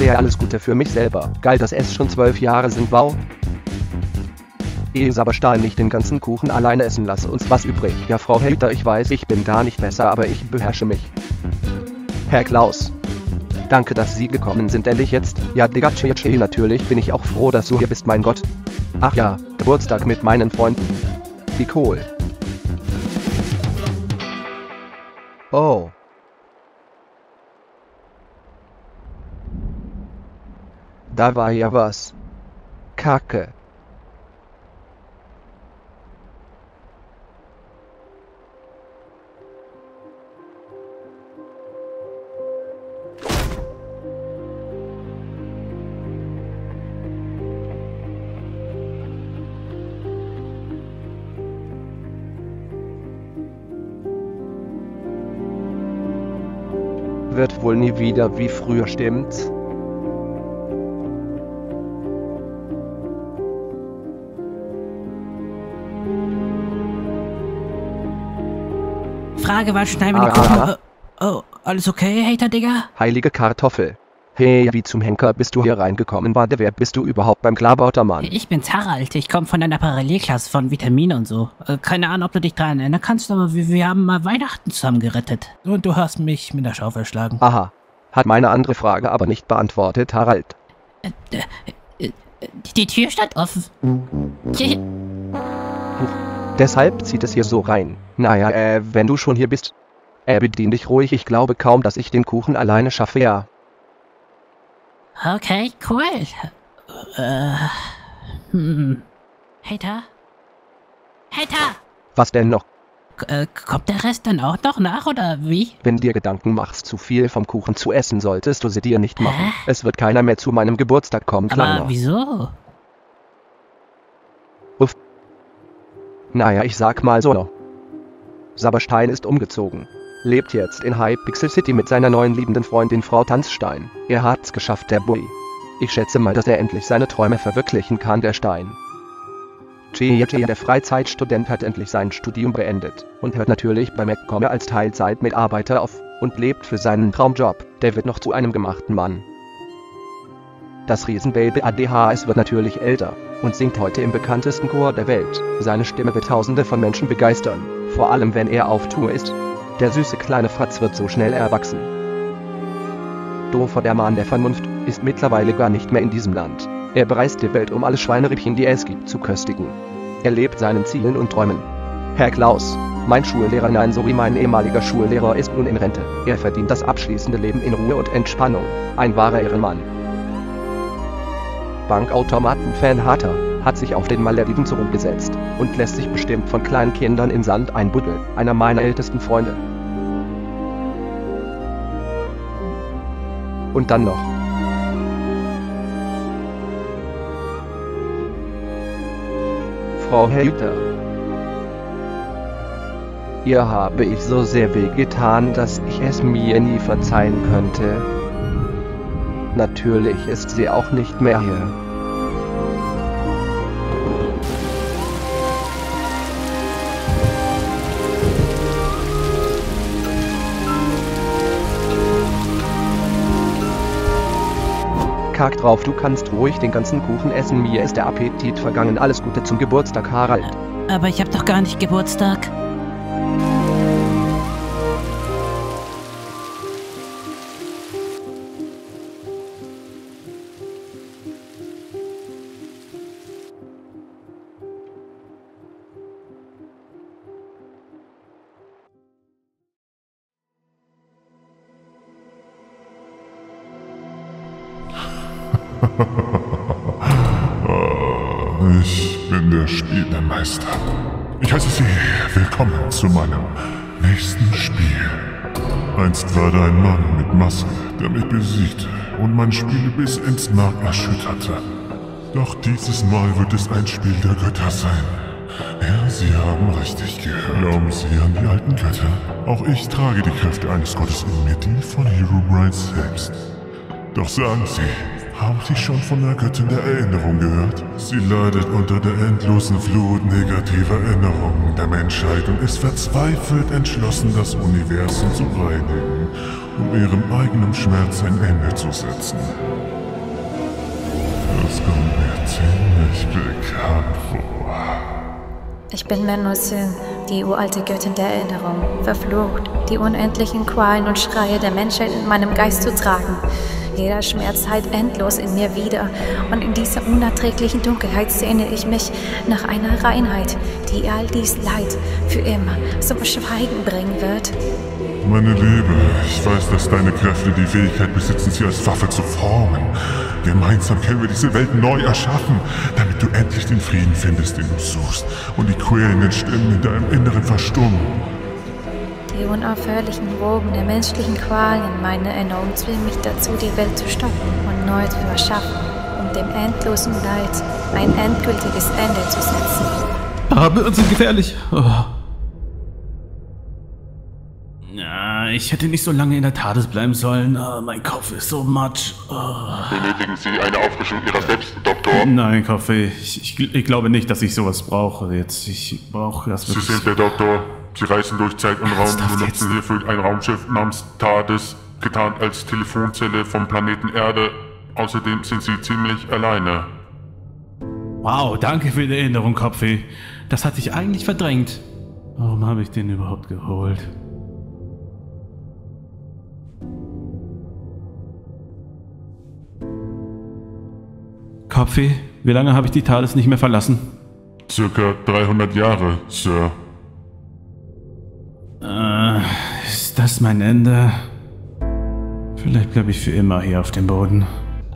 Alistair, alles Gute für mich selber. Geil, dass es schon 12 Jahre sind, wow. Ehe aber Stahl nicht den ganzen Kuchen alleine essen, lasse uns was übrig. Ja, Frau Hater, ich weiß, ich bin da nicht besser, aber ich beherrsche mich. Herr Klaus. Danke, dass Sie gekommen sind, ehrlich jetzt. Ja, Digga, natürlich bin ich auch froh, dass du hier bist, mein Gott. Ach ja, Geburtstag mit meinen Freunden. Wie cool. Oh. Da war ja was. Kacke. Wird wohl nie wieder wie früher, stimmt's? Frage, was schneiden wir die Oh, alles okay, Hater, Digga? Heilige Kartoffel. Hey, wie zum Henker bist du hier reingekommen? Warte, wer bist du überhaupt beim Klabautermann? Ich bin's, Harald. Ich komme von einer Parallelklasse von Vitaminen und so. Keine Ahnung, ob du dich daran erinnern kannst, aber wir haben mal Weihnachten zusammen gerettet. Und du hast mich mit der Schaufel geschlagen. Aha. Hat meine andere Frage aber nicht beantwortet, Harald. Die Tür stand offen. Deshalb zieht es hier so rein. Naja, wenn du schon hier bist. Bedien dich ruhig. Ich glaube kaum, dass ich den Kuchen alleine schaffe, ja. Okay, cool. Hater? Hater! Was denn noch? Kommt der Rest dann auch noch nach, oder wie? Wenn dir Gedanken machst, zu viel vom Kuchen zu essen, solltest du sie dir nicht machen. Es wird keiner mehr zu meinem Geburtstag kommen, Kleiner. Aber wieso? Uff. Naja, ich sag mal so. Saberstein ist umgezogen. Lebt jetzt in Hypixel City mit seiner neuen liebenden Freundin Frau Tanzstein. Er hat's geschafft, der Boy. Ich schätze mal, dass er endlich seine Träume verwirklichen kann, der Stein. Der Freizeitstudent hat endlich sein Studium beendet und hört natürlich bei McGomme als Teilzeitmitarbeiter auf und lebt für seinen Traumjob. Der wird noch zu einem gemachten Mann. Das Riesenbaby ADHS wird natürlich älter und singt heute im bekanntesten Chor der Welt. Seine Stimme wird tausende von Menschen begeistern, vor allem wenn er auf Tour ist. Der süße kleine Fratz wird so schnell erwachsen. Doofer, der Mann der Vernunft, ist mittlerweile gar nicht mehr in diesem Land. Er bereist die Welt, um alle Schweinerippchen, die es gibt, zu köstigen. Er lebt seinen Zielen und Träumen. Herr Klaus, mein Schullehrer, nein, sorry, mein ehemaliger Schullehrer ist nun in Rente. Er verdient das abschließende Leben in Ruhe und Entspannung. Ein wahrer Ehrenmann. Bankautomaten-Fan Hater hat sich auf den Malediven zurückgesetzt und lässt sich bestimmt von kleinen Kindern in Sand einbuddeln, einer meiner ältesten Freunde. Und dann noch. Frau Hater. Ihr habe ich so sehr weh getan, dass ich es mir nie verzeihen könnte. Natürlich ist sie auch nicht mehr hier. Kack drauf, du kannst ruhig den ganzen Kuchen essen, mir ist der Appetit vergangen. Alles Gute zum Geburtstag, Harald. Aber ich hab doch gar nicht Geburtstag. Ich bin der spielende Meister. Ich heiße Sie willkommen zu meinem nächsten Spiel. Einst war da ein Mann mit Maske, der mich besiegte und mein Spiel bis ins Mark erschütterte. Doch dieses Mal wird es ein Spiel der Götter sein. Ja, Sie haben richtig gehört. Glauben Sie an die alten Götter? Auch ich trage die Kräfte eines Gottes in mir, die von Herobrine selbst. Doch sagen Sie, Haben Sie schon von der Göttin der Erinnerung gehört? Sie leidet unter der endlosen Flut negativer Erinnerungen der Menschheit und ist verzweifelt entschlossen, das Universum zu reinigen, um ihrem eigenen Schmerz ein Ende zu setzen. Das kommt mir ziemlich bekannt vor. Ich bin Mnemosyne, die uralte Göttin der Erinnerung, verflucht, die unendlichen Qualen und Schreie der Menschheit in meinem Geist zu tragen. Jeder Schmerz heilt endlos in mir wieder, und in dieser unerträglichen Dunkelheit sehne ich mich nach einer Reinheit, die all dies Leid für immer zum Schweigen bringen wird. Meine Liebe, ich weiß, dass deine Kräfte die Fähigkeit besitzen, sie als Waffe zu formen. Gemeinsam können wir diese Welt neu erschaffen, damit du endlich den Frieden findest, den du suchst, und die quälenden Stimmen in deinem Inneren verstummen. Die unaufhörlichen Wogen der menschlichen Qualen in meiner Erinnerung zwingen mich dazu, die Welt zu stoppen und neu zu erschaffen, um dem endlosen Leid ein endgültiges Ende zu setzen. Aber Birnen sind gefährlich. Oh. Ja, ich hätte nicht so lange in der TARDIS bleiben sollen. Oh, mein Kopf ist so matsch. Oh. Benötigen Sie eine Auffrischung Ihrer selbst, Doktor? Nein, Kaffee. Ich glaube nicht, dass ich sowas brauche jetzt. Ich brauche das wirklich. Sie sind der Doktor. Sie reisen durch Zeit und Raum und nutzen hierfür ein Raumschiff namens TARDIS, getarnt als Telefonzelle vom Planeten Erde. Außerdem sind sie ziemlich alleine. Wow, danke für die Erinnerung, Kopfweh. Das hatte ich eigentlich verdrängt. Warum habe ich den überhaupt geholt? Kopfweh, wie lange habe ich die TARDIS nicht mehr verlassen? Circa 300 Jahre, Sir. Ist das mein Ende? Vielleicht bleibe ich für immer hier auf dem Boden.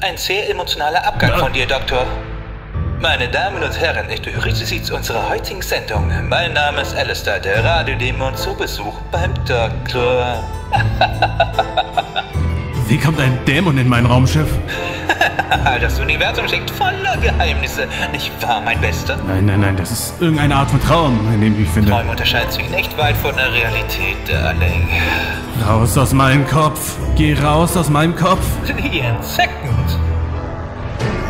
Ein sehr emotionaler Abgang von dir, Doktor. Meine Damen und Herren, ich begrüße Sie zu unserer heutigen Sendung. Mein Name ist Alistair, der Radiodämon, zu Besuch beim Doktor. Wie kommt ein Dämon in mein Raumschiff? Das Universum steckt voller Geheimnisse, nicht wahr, mein Bester? Nein, nein, nein, das ist irgendeine Art von Traum, in dem ich finde. Träume unterscheiden sich nicht weit von der Realität, Darling. Raus aus meinem Kopf! Geh raus aus meinem Kopf! Ian Second!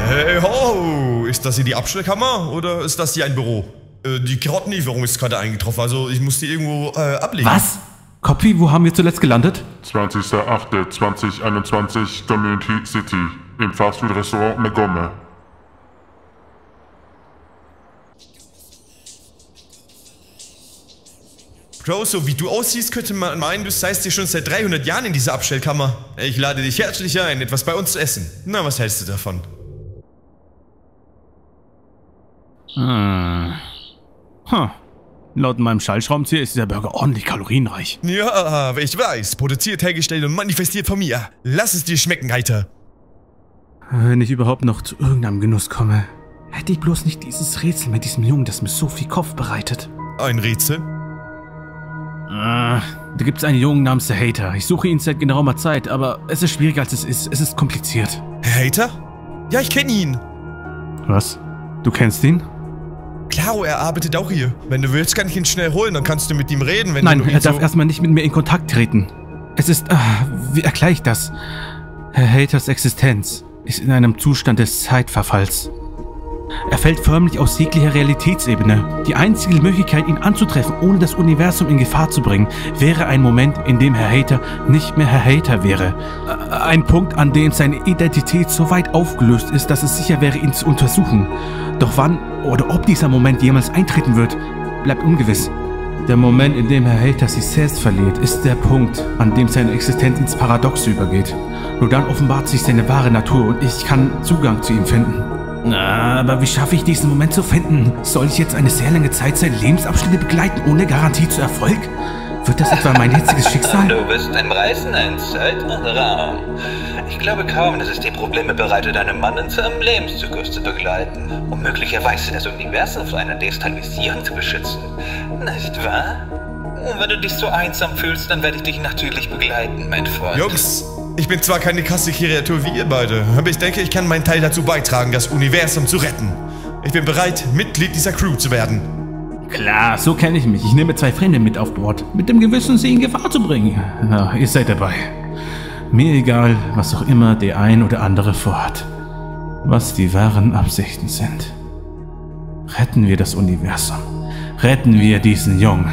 Hey ho! Ist das hier die Abstellkammer oder ist das hier ein Büro? Die Karottenlieferung ist gerade eingetroffen, also ich muss die irgendwo ablegen. Was? Kopfi, wo haben wir zuletzt gelandet? 20.08.2021, Community City, im Fastfood-Restaurant McGomme. Bro, so wie du aussiehst, könnte man meinen, du seist dir schon seit 300 Jahren in dieser Abstellkammer. Ich lade dich herzlich ein, etwas bei uns zu essen. Na, was hältst du davon? Laut meinem Schallschraubenzieher ist dieser Burger ordentlich kalorienreich. Ja, aber ich weiß. Produziert, hergestellt und manifestiert von mir. Lass es dir schmecken, Heiter. Wenn ich überhaupt noch zu irgendeinem Genuss komme. Hätte ich bloß nicht dieses Rätsel mit diesem Jungen, das mir so viel Kopf bereitet. Ein Rätsel? Da gibt's einen Jungen namens Herr Hater. Ich suche ihn seit geraumer Zeit, aber es ist schwieriger als es ist. Es ist kompliziert. Herr Hater? Ja, ich kenne ihn. Was? Du kennst ihn? Klar, er arbeitet auch hier. Wenn du willst, kann ich ihn schnell holen, dann kannst du mit ihm reden. Wenn Nein, er darf erstmal nicht mit mir in Kontakt treten. Es ist... wie erkläre ich das? Herr Haters Existenz ist in einem Zustand des Zeitverfalls. Er fällt förmlich aus jeglicher Realitätsebene. Die einzige Möglichkeit, ihn anzutreffen, ohne das Universum in Gefahr zu bringen, wäre ein Moment, in dem Herr Hater nicht mehr Herr Hater wäre. Ein Punkt, an dem seine Identität so weit aufgelöst ist, dass es sicher wäre, ihn zu untersuchen. Doch wann oder ob dieser Moment jemals eintreten wird, bleibt ungewiss. Der Moment, in dem Herr Hater sich selbst verliert, ist der Punkt, an dem seine Existenz ins Paradox übergeht. Nur dann offenbart sich seine wahre Natur und ich kann Zugang zu ihm finden. Aber wie schaffe ich diesen Moment zu finden? Soll ich jetzt eine sehr lange Zeit seine Lebensabschnitte begleiten, ohne Garantie zu Erfolg? Wird das etwa mein jetziges Schicksal? Du bist im reißenden Zeitraum. Ich glaube kaum, dass es dir Probleme bereitet, einen Mann in seinem Lebenszyklus zu begleiten, um möglicherweise das Universum vor einer Destabilisierung zu beschützen. Nicht wahr? Wenn du dich so einsam fühlst, dann werde ich dich natürlich begleiten, mein Freund. Jungs! Ich bin zwar keine krasse Kreatur wie ihr beide, aber ich denke, ich kann meinen Teil dazu beitragen, das Universum zu retten. Ich bin bereit, Mitglied dieser Crew zu werden. Klar, so kenne ich mich. Ich nehme zwei Freunde mit auf Bord, mit dem Gewissen, sie in Gefahr zu bringen. Ja, ihr seid dabei. Mir egal, was auch immer der ein oder andere vorhat. was die wahren Absichten sind. Retten wir das Universum. Retten wir diesen Jungen.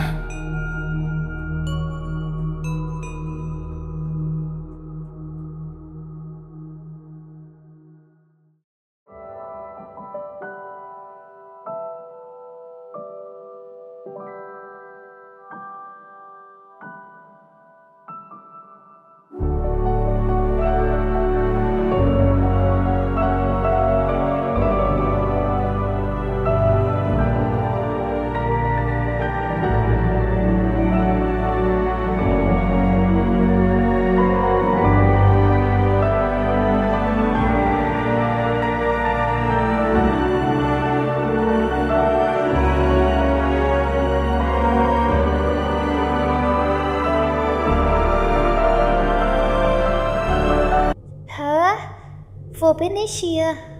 Wo bin ich hier?